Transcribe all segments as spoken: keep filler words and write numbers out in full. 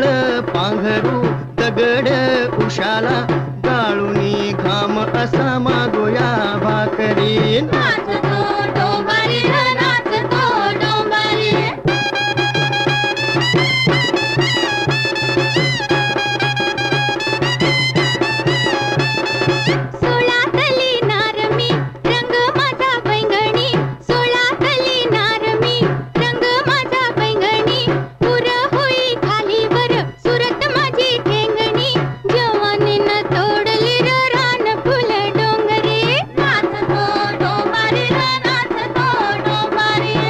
काळ पांघरू दगड उशाला गाळूनी घाम असा मागोया भाकरी नाचतो डोंबारी नाचतो डोंबारी सोळातली नारमी रंग माझा बैंगणी सोळातली नारमी रंग माझा बैंगणी पुर होई खालीवर सुरत माझी ठेंगणी जवानीन तोडली र रान फुल डोंगरी नाचतो डोंबारी नाचतो डोंबारी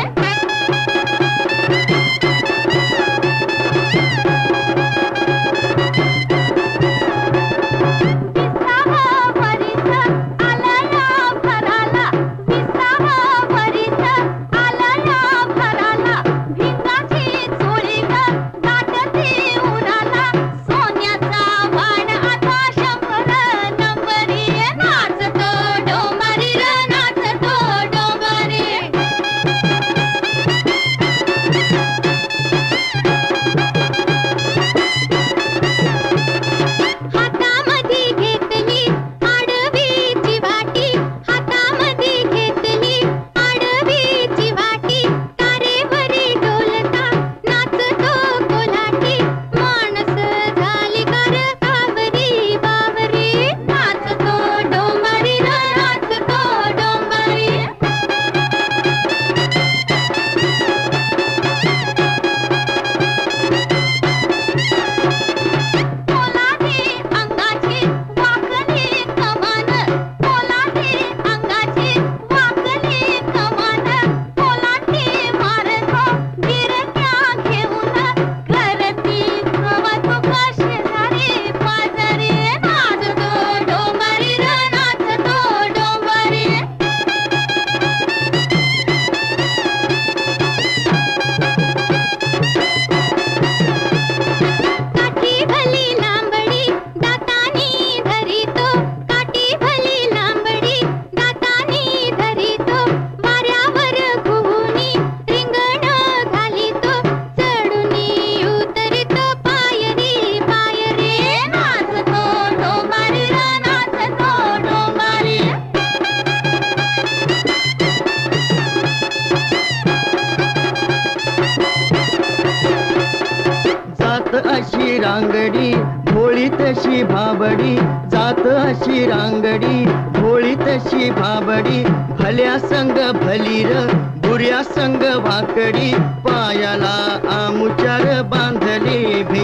अशी रांगडी भोळी तशी भाबडी जात अशी रांगडी भोळी तशी भाबडी भल्या संग भलीर बुऱ्या संग भाकडी पायाला आमुचार बांधली भी